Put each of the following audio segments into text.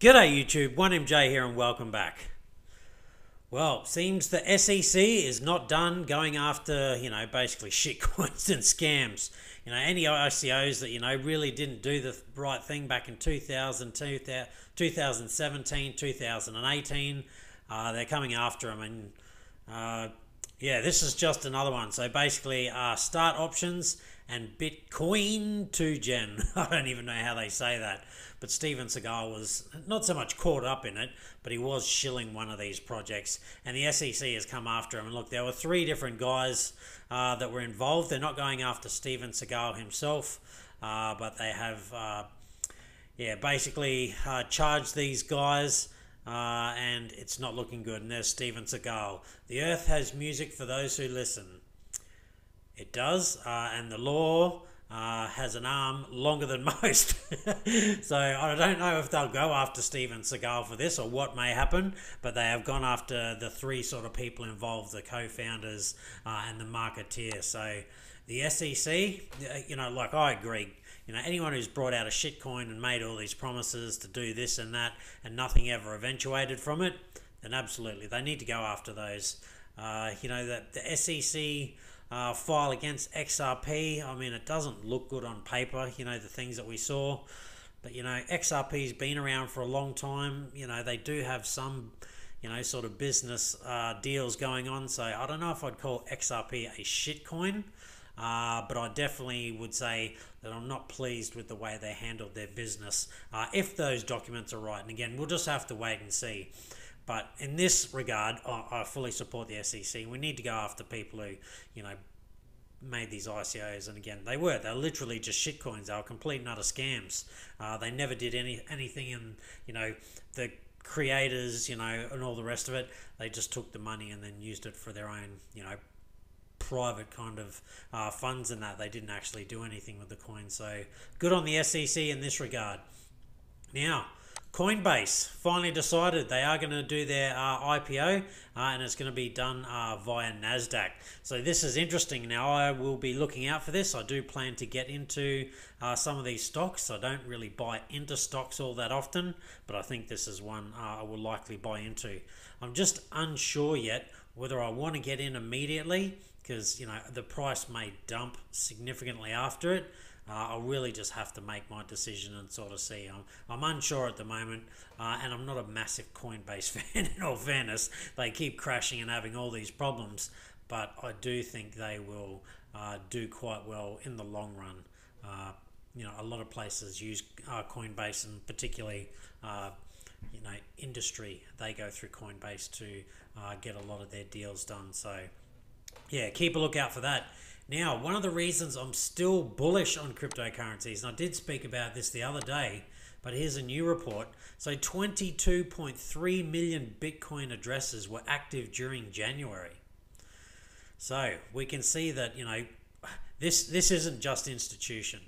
G'day YouTube, 1MJ here and welcome back. Well, seems the SEC is not done going after, basically shitcoins and scams. Any ICOs that, really didn't do the right thing back in 2002, 2017, 2018. They're coming after them and, yeah, this is just another one. So basically, start options and Bitcoin 2 gen. I don't even know how they say that. But Steven Seagal was not so much caught up in it, but he was shilling one of these projects. And the SEC has come after him. And look, there were three different guys that were involved. They're not going after Steven Seagal himself, but they have, basically charged these guys. And it's not looking good. And there's Steven Seagal. The earth has music for those who listen. It does, and the law has an arm longer than most. So I don't know if they'll go after Steven Seagal for this or what may happen, but they have gone after the three sort of people involved, the co-founders and the marketeer. So the SEC, like I agree, anyone who's brought out a shitcoin and made all these promises to do this and that and nothing ever eventuated from it, then absolutely, they need to go after those. The SEC... file against XRP. I mean, it doesn't look good on paper, the things that we saw, but XRP's been around for a long time. They do have some sort of business deals going on, so I don't know if I'd call XRP a shitcoin, but I definitely would say that I'm not pleased with the way they handled their business, if those documents are right. And again, we'll just have to wait and see. But in this regard, I fully support the SEC. We need to go after people who, made these ICOs. And again, they're literally just shitcoins. They were complete and utter scams. They never did anything in, the creators, and all the rest of it. They just took the money and then used it for their own, private kind of funds and that. They didn't actually do anything with the coin. So good on the SEC in this regard. Now, Coinbase finally decided they are going to do their IPO, and it's going to be done via NASDAQ. So this is interesting. Now, I will be looking out for this. I do plan to get into some of these stocks. I don't really buy into stocks all that often, but I think this is one I will likely buy into. I'm just unsure yet whether I want to get in immediately because, the price may dump significantly after it. I'll really just have to make my decision and sort of see. I'm unsure at the moment, and I'm not a massive Coinbase fan in all fairness. They keep crashing and having all these problems, but I do think they will do quite well in the long run. A lot of places use Coinbase, and particularly, industry, they go through Coinbase to get a lot of their deals done. So, yeah, keep a lookout for that. Now, one of the reasons I'm still bullish on cryptocurrencies, and I did speak about this the other day, but here's a new report. So 22.3 million Bitcoin addresses were active during January. So we can see that, this isn't just institution.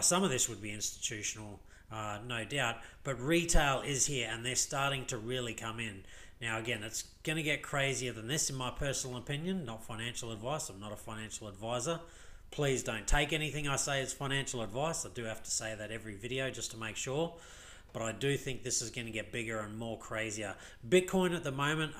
Some of this would be institutional, no doubt, but retail is here and they're starting to really come in. Now, again, it's going to get crazier than this in my personal opinion, not financial advice. I'm not a financial advisor. Please don't take anything I say as financial advice. I do have to say that every video just to make sure. But I do think this is going to get bigger and more crazier. Bitcoin at the moment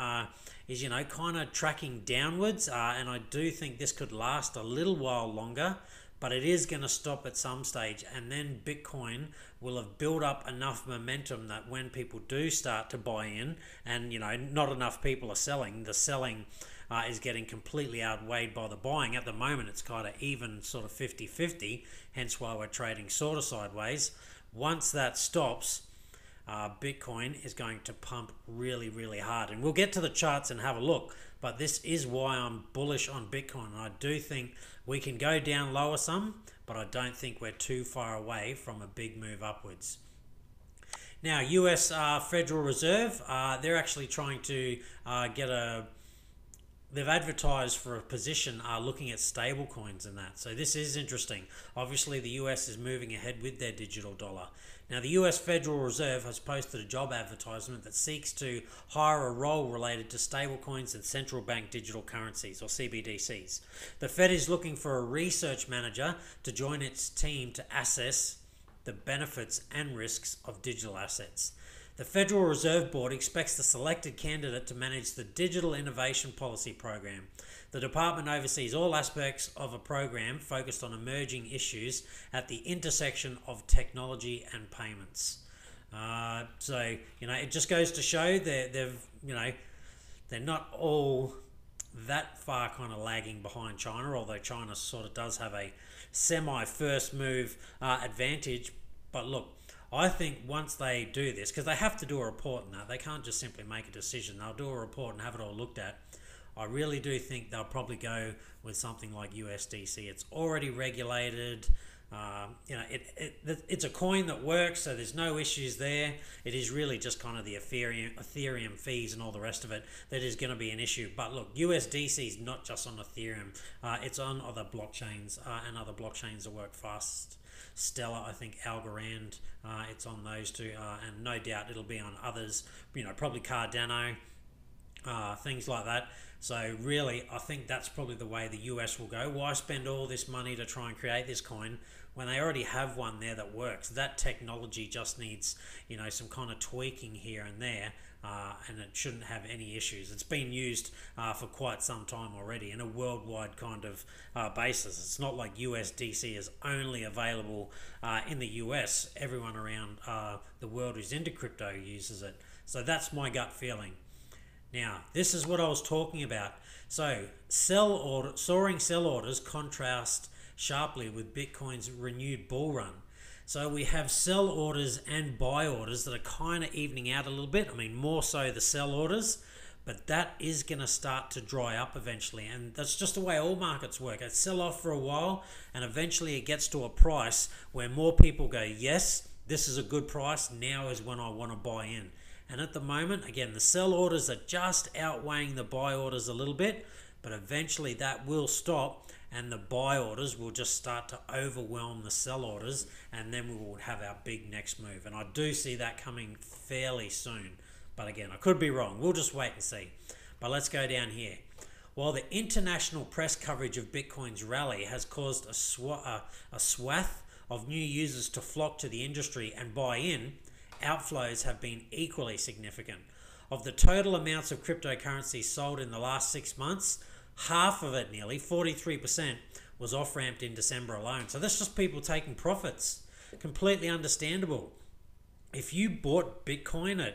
is, kind of tracking downwards. And I do think this could last a little while longer. But it is going to stop at some stage. And then Bitcoin will have built up enough momentum that when people do start to buy in and, not enough people are selling, the selling is getting completely outweighed by the buying. At the moment, it's kind of even sort of 50-50, hence why we're trading sort of sideways. Once that stops, Bitcoin is going to pump really, really hard. And we'll get to the charts and have a look. But this is why I'm bullish on Bitcoin. And I do think we can go down lower some, but I don't think we're too far away from a big move upwards. Now, US Federal Reserve, they're actually trying to get a... They've advertised for a position looking at stable coins and that. So this is interesting. Obviously, the US is moving ahead with their digital dollar. Now, the US Federal Reserve has posted a job advertisement that seeks to hire a role related to stablecoins and central bank digital currencies, or CBDCs. The Fed is looking for a research manager to join its team to assess the benefits and risks of digital assets. The Federal Reserve Board expects the selected candidate to manage the Digital Innovation Policy Program. The department oversees all aspects of a program focused on emerging issues at the intersection of technology and payments. So, you know, it just goes to show they're not all that far kind of lagging behind China, although China sort of does have a semi-first move advantage. But look, I think once they do this, because they have to do a report now, they can't just simply make a decision. They'll do a report and have it all looked at. I really do think they'll probably go with something like USDC. It's already regulated. It's a coin that works, so there's no issues there. It is really just kind of the Ethereum fees and all the rest of it that is going to be an issue. But look, USDC is not just on Ethereum. It's on other blockchains and other blockchains that work fast. Stella, I think Algorand, it's on those two, and no doubt it'll be on others. You know, probably Cardano, things like that. So really, I think that's probably the way the US will go. Why spend all this money to try and create this coin when they already have one there that works? That technology just needs, you know, some kind of tweaking here and there, and it shouldn't have any issues. It's been used for quite some time already in a worldwide kind of basis. It's not like USDC is only available in the US. Everyone around the world who's into crypto uses it. So that's my gut feeling. Now, this is what I was talking about. So, soaring sell orders contrast sharply with Bitcoin's renewed bull run. So we have sell orders and buy orders that are kind of evening out a little bit. I mean, more so the sell orders, but that is going to start to dry up eventually. And that's just the way all markets work. It sells off for a while, and eventually it gets to a price where more people go, yes, this is a good price. Now is when I want to buy in. And at the moment, again, the sell orders are just outweighing the buy orders a little bit, but eventually that will stop and the buy orders will just start to overwhelm the sell orders, and then we will have our big next move. And I do see that coming fairly soon. But again, I could be wrong. We'll just wait and see. But let's go down here. While the international press coverage of Bitcoin's rally has caused a swath of new users to flock to the industry and buy in, outflows have been equally significant. Of the total amounts of cryptocurrency sold in the last 6 months, half of it, nearly 43%, was off-ramped in December alone. So that's just people taking profits. Completely understandable. If you bought Bitcoin at,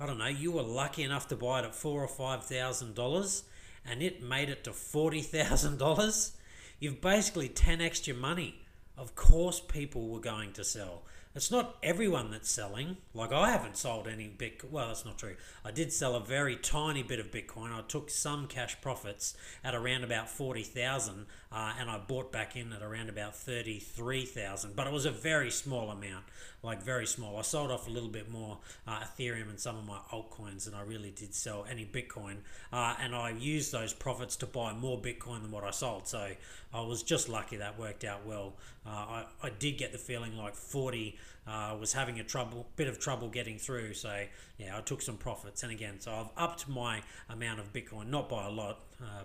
I don't know, you were lucky enough to buy it at $4,000 or $5,000 and it made it to $40,000, you've basically 10x'd your money. Of course people were going to sell. It's not everyone that's selling. Like, I haven't sold any Bitcoin. Well, that's not true. I did sell a very tiny bit of Bitcoin. I took some cash profits at around about 40,000, and I bought back in at around about 33,000. But it was a very small amount, like very small. I sold off a little bit more Ethereum and some of my altcoins than I really did sell any Bitcoin. And I used those profits to buy more Bitcoin than what I sold. So I was just lucky that worked out well. I did get the feeling like 40. Was having a bit of trouble getting through, so yeah, I took some profits. And again, so I've upped my amount of Bitcoin, not by a lot,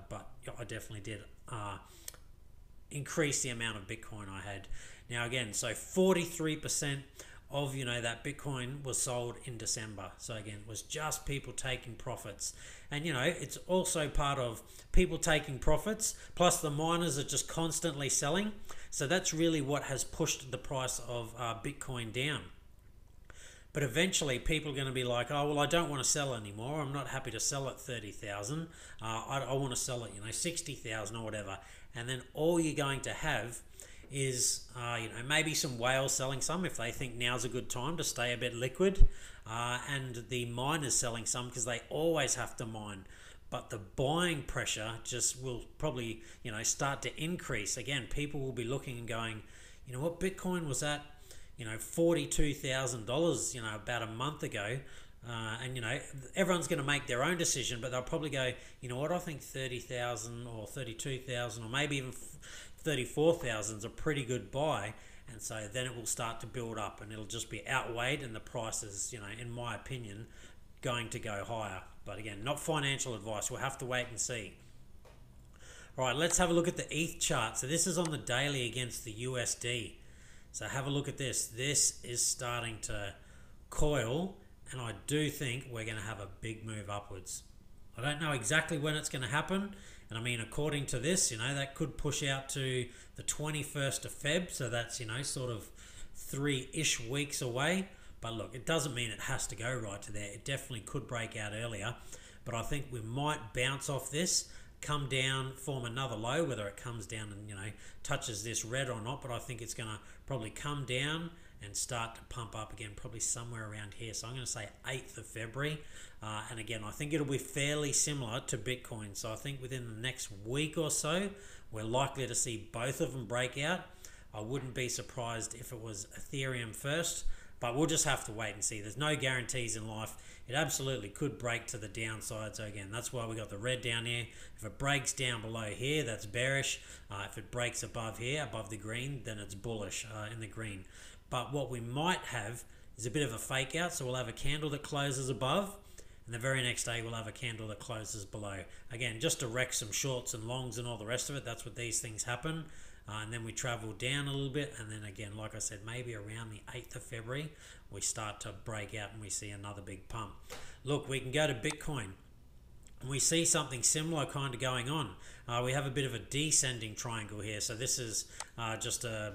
but I definitely did increase the amount of Bitcoin I had. Now again, so 43% of, you know, that Bitcoin was sold in December. So again, it was just people taking profits. And you know, it's also part of people taking profits, plus the miners are just constantly selling. So that's really what has pushed the price of Bitcoin down. But eventually people are going to be like, oh, well, I don't want to sell anymore. I'm not happy to sell at 30,000. I want to sell at, you know, 60,000 or whatever. And then all you're going to have is, you know, maybe some whales selling some if they think now's a good time to stay a bit liquid, and the miners selling some because they always have to mine. But the buying pressure just will probably, you know, start to increase. Again, people will be looking and going, you know what, Bitcoin was at, you know, $42,000, you know, about a month ago. And you know, everyone's going to make their own decision, but they'll probably go, you know what, I think 30,000 or 32,000 or maybe even 34,000 is a pretty good buy. And so then it will start to build up and it'll just be outweighed, and the price is, you know, in my opinion, going to go higher. But again, not financial advice. We'll have to wait and see. All right, let's have a look at the ETH chart. So this is on the daily against the USD. So have a look at this. This is starting to coil and I do think we're going to have a big move upwards. I don't know exactly when it's going to happen, and I mean, according to this, you know, that could push out to the 21st of Feb, so that's, you know, sort of 3-ish weeks away. But look, it doesn't mean it has to go right to there. It definitely could break out earlier, but I think we might bounce off this, come down, form another low, whether it comes down and, you know, touches this red or not. But I think it's going to probably come down and start to pump up again, probably somewhere around here. So I'm going to say 8th of February. And again, I think it'll be fairly similar to Bitcoin. So I think within the next week or so, we're likely to see both of them break out. I wouldn't be surprised if it was Ethereum first, but we'll just have to wait and see. There's no guarantees in life. It absolutely could break to the downside. So again, that's why we got the red down here. If it breaks down below here, that's bearish. If it breaks above here, above the green, then it's bullish in the green. But what we might have is a bit of a fake out. So we'll have a candle that closes above, and the very next day we'll have a candle that closes below. Again, just to wreck some shorts and longs and all the rest of it. That's what these things happen. And then we travel down a little bit, and then again, like I said, maybe around the 8th of February, we start to break out and we see another big pump. Look, we can go to Bitcoin, and we see something similar kind of going on. We have a bit of a descending triangle here. So this is just a,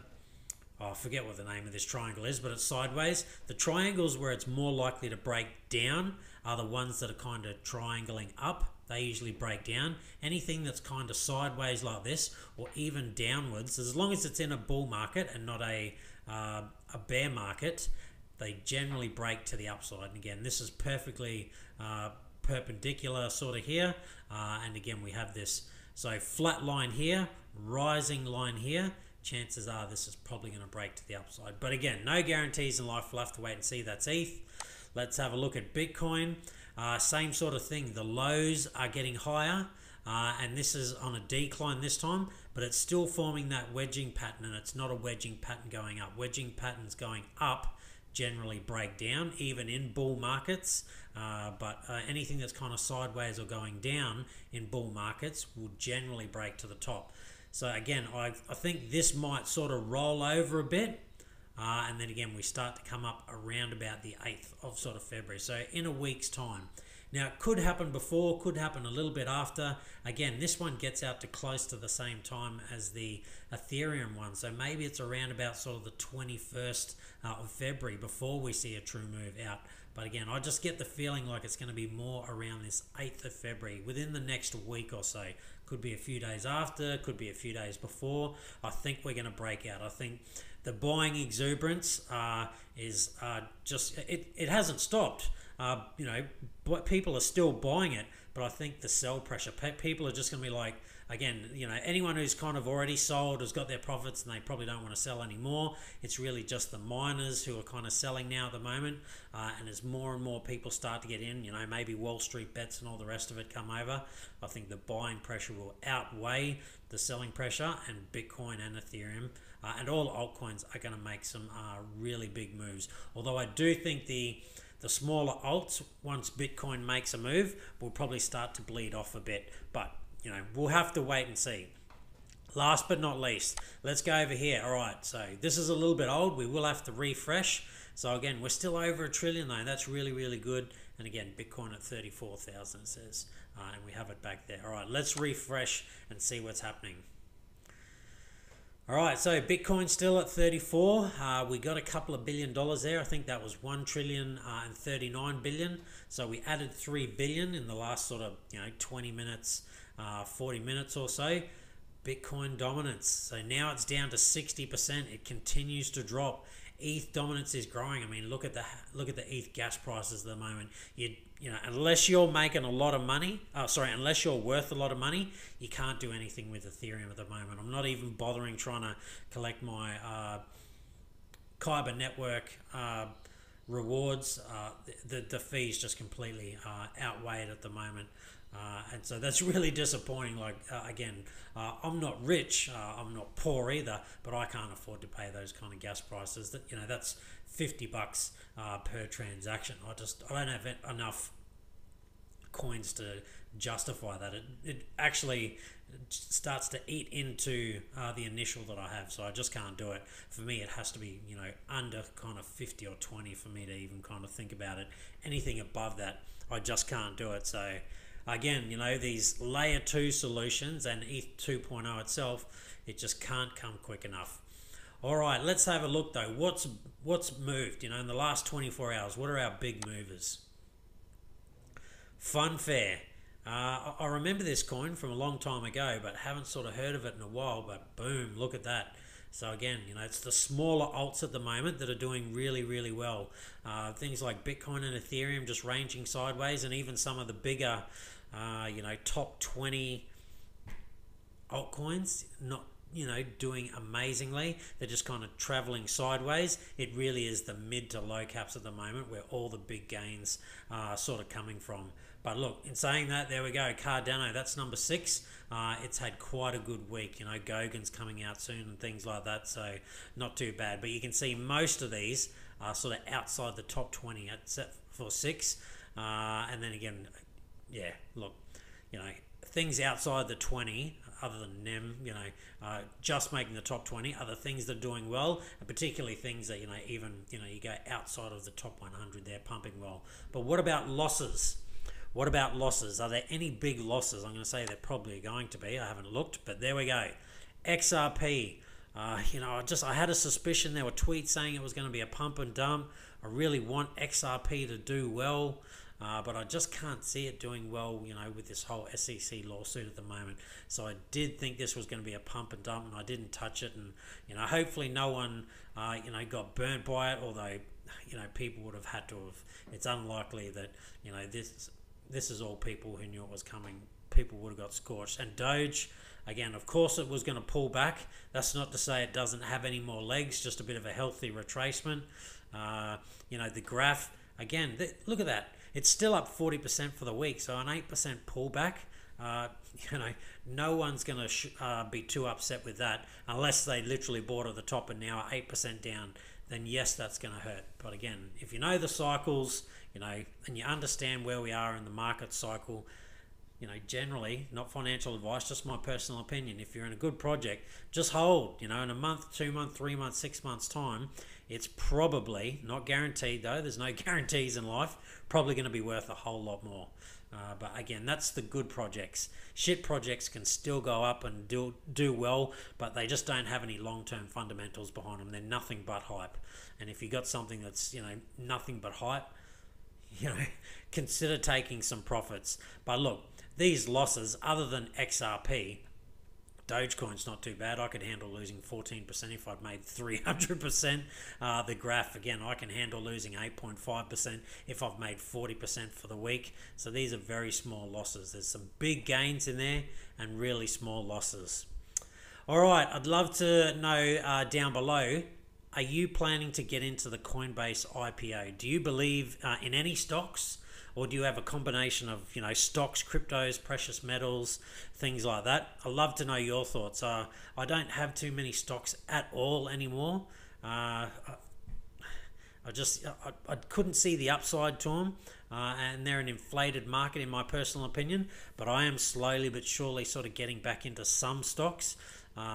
oh, I forget what the name of this triangle is, but it's sideways. The triangles where it's more likely to break down are the ones that are kind of triangling up. They usually break down. Anything that's kind of sideways like this, or even downwards, as long as it's in a bull market and not a a bear market, they generally break to the upside. And again, this is perfectly perpendicular sort of here. And again, we have this. So flat line here, rising line here. Chances are this is probably going to break to the upside. But again, no guarantees in life. We'll have to wait and see. That's ETH. Let's have a look at Bitcoin. Same sort of thing. The lows are getting higher, and this is on a decline this time, but it's still forming that wedging pattern, and it's not a wedging pattern going up. Wedging patterns going up generally break down, even in bull markets, but anything that's kind of sideways or going down in bull markets will generally break to the top. So again, I think this might sort of roll over a bit. And then again, we start to come up around about the 8th of sort of February. So in a week's time. Now, it could happen before, could happen a little bit after. Again, this one gets out to close to the same time as the Ethereum one. So maybe it's around about sort of the 21st of February before we see a true move out. But again, I just get the feeling like it's going to be more around this 8th of February, within the next week or so. Could be a few days after, could be a few days before. I think we're going to break out. I think the buying exuberance is just, it hasn't stopped. You know, but people are still buying it, but I think the sell pressure, people are just going to be like, again, you know, anyone who's kind of already sold has got their profits and they probably don't want to sell anymore. It's really just the miners who are kind of selling now at the moment. And as more and more people start to get in, you know, maybe Wall Street Bets and all the rest of it come over, I think the buying pressure will outweigh the selling pressure, and Bitcoin and Ethereum and all altcoins are going to make some really big moves. Although I do think the smaller alts, once Bitcoin makes a move, will probably start to bleed off a bit. But you know, we'll have to wait and see. Last but not least, let's go over here. All right, so this is a little bit old. We will have to refresh. So again, we're still over $1 trillion though. That's really, really good. And again, Bitcoin at 34,000 it says, and we have it back there. All right, let's refresh and see what's happening. All right, so Bitcoin still at 34. We got a couple of $1 billion there. I think that was 1 trillion and 39 billion. So we added 3 billion in the last sort of, you know, 20 minutes, 40 minutes or so. Bitcoin dominance. So now it's down to 60%. It continues to drop. ETH dominance is growing. I mean, look at the ETH gas prices at the moment. You know, unless you're making a lot of money, unless you're worth a lot of money, you can't do anything with Ethereum at the moment. I'm not even bothering trying to collect my Kyber Network rewards. The fees just completely outweigh it at the moment. And so that's really disappointing. Like, again, I'm not rich, I'm not poor either, but I can't afford to pay those kind of gas prices. That, you know, that's 50 bucks per transaction. I don't have enough coins to justify that. It actually starts to eat into the initial that I have, so I just can't do it. For me, it has to be, you know, under kind of 50 or 20 for me to even kind of think about it. Anything above that, I just can't do it. So again, you know, these layer 2 solutions and ETH 2.0 itself, it just can't come quick enough. All right, let's have a look though. What's moved, you know, in the last 24 hours? What are our big movers? Funfair. I remember this coin from a long time ago, but haven't sort of heard of it in a while, but boom, look at that. So again, you know, it's the smaller alts at the moment that are doing really, really well. Things like Bitcoin and Ethereum just ranging sideways, and even some of the bigger, you know, top 20 altcoins, not, you know, doing amazingly. They're just kind of traveling sideways. It really is the mid to low caps at the moment where all the big gains are sort of coming from. But look, in saying that, there we go, Cardano, that's number 6. It's had quite a good week, you know, Gogan's coming out soon and things like that, so not too bad. But you can see most of these are sort of outside the top 20 except for 6. And then again, yeah, look, you know, things outside the 20, other than NEM, you know, just making the top 20, other things that are doing well, and particularly things that, you know, even, you know, you go outside of the top 100, they're pumping well. But what about losses? What about losses? Are there any big losses? I'm going to say they're probably going to be. I haven't looked, but there we go. XRP. You know, I had a suspicion. There were tweets saying it was going to be a pump and dump. I really want XRP to do well, but I just can't see it doing well, you know, with this whole SEC lawsuit at the moment. So I did think this was going to be a pump and dump, and I didn't touch it. And, you know, hopefully no one, you know, got burnt by it, although, you know, people would have had to have. It's unlikely that, you know, this is all people who knew it was coming. People would have got scorched. And Doge, again, of course it was going to pull back. That's not to say it doesn't have any more legs, just a bit of a healthy retracement. You know, the graph, again, look at that. It's still up 40% for the week, so an 8% pullback. You know, no one's going to be too upset with that unless they literally bought at the top and now are 8% down. Then yes, that's going to hurt. But again, if you know the cycles, you know, and you understand where we are in the market cycle, you know, generally, not financial advice, just my personal opinion, if you're in a good project, just hold, you know, in a month, 2 months, 3 months, 6 months time, it's probably, not guaranteed though, there's no guarantees in life, probably going to be worth a whole lot more. But again, that's the good projects. Shit projects can still go up and do well, but they just don't have any long-term fundamentals behind them. They're nothing but hype. And if you got something that's, you know, nothing but hype, you know, consider taking some profits. But look, these losses, other than XRP, Dogecoin's not too bad. I could handle losing 14% if I'd made 300%. The graph, again, I can handle losing 8.5% if I've made 40% for the week. So these are very small losses. There's some big gains in there and really small losses. All right, I'd love to know down below, are you planning to get into the Coinbase IPO? Do you believe in any stocks? Or do you have a combination of, you know, stocks, cryptos, precious metals, things like that? I'd love to know your thoughts. I don't have too many stocks at all anymore. I couldn't see the upside to them, and they're an inflated market in my personal opinion. But I am slowly but surely sort of getting back into some stocks. You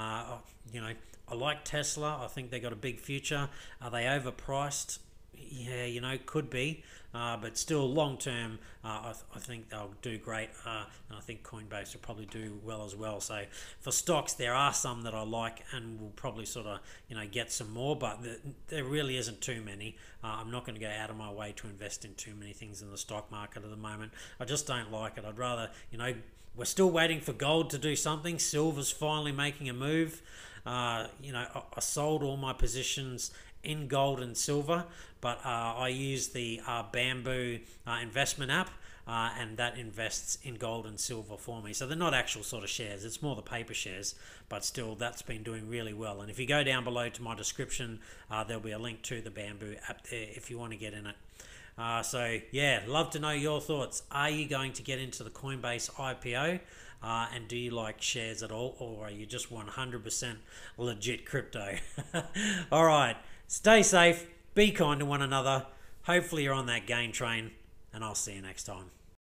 know, I like Tesla. I think they got a big future. Are they overpriced? Yeah, you know, could be, but still long term, I think they'll do great, and I think Coinbase will probably do well as well. So for stocks, there are some that I like, and we'll probably sort of, you know, get some more, but there really isn't too many. I'm not going to go out of my way to invest in too many things in the stock market at the moment. I just don't like it. I'd rather, you know, we're still waiting for gold to do something. Silver's finally making a move. You know, I sold all my positions in gold and silver, but I use the Bamboo investment app, and that invests in gold and silver for me. So they're not actual sort of shares, it's more the paper shares, but still that's been doing really well. And if you go down below to my description, there'll be a link to the Bamboo app there if you want to get in it. So yeah, love to know your thoughts. Are you going to get into the Coinbase IPO? And do you like shares at all, or are you just 100% legit crypto? All right. Stay safe, be kind to one another, hopefully you're on that gain train, and I'll see you next time.